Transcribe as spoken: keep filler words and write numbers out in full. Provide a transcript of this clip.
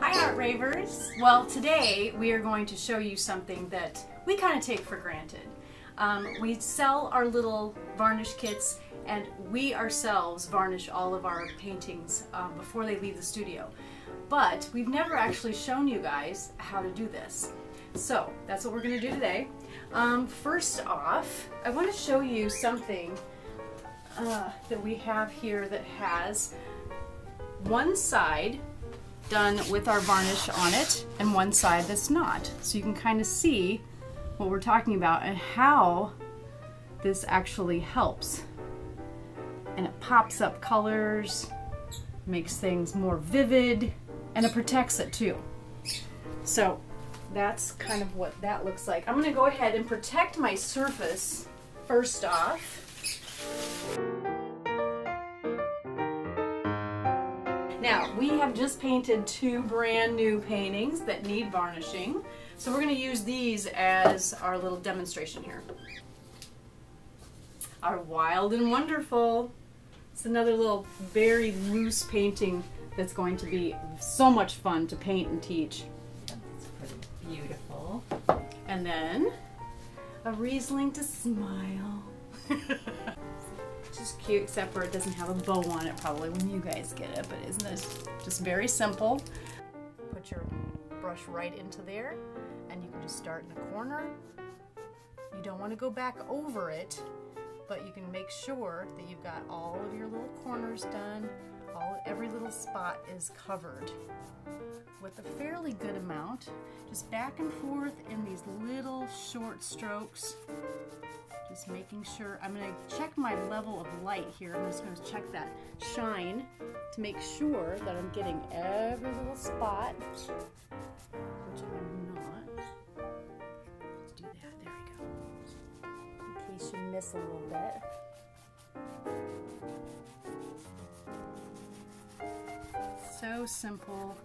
Hi Art Ravers! Well, today we are going to show you something that we kind of take for granted. Um, we sell our little varnish kits, and we ourselves varnish all of our paintings um, before they leave the studio. But we've never actually shown you guys how to do this. So that's what we're going to do today. Um, first off, I want to show you something uh, that we have here that has one side done with our varnish on it and one side that's not. So you can kind of see what we're talking about and how this actually helps. And it pops up colors, makes things more vivid, and it protects it too. So that's kind of what that looks like. I'm going to go ahead and protect my surface first off. Now, we have just painted two brand new paintings that need varnishing, so we're going to use these as our little demonstration here. Our Wild and Wonderful. It's another little very loose painting that's going to be so much fun to paint and teach. That's pretty beautiful. And then a Riesling to Smile. Just cute, except for it doesn't have a bow on it probably when you guys get it, but isn't this just very simple? Put your brush right into there, and you can just start in the corner. You don't want to go back over it, but you can make sure that you've got all of your little corners done. All, every little spot is covered with a fairly good amount. Just back and forth in these little short strokes. Just making sure, I'm going to check my level of light here. I'm just going to check that shine to make sure that I'm getting every little spot, which I'm not. Let's do that. There we go. In case you miss a little bit. So simple.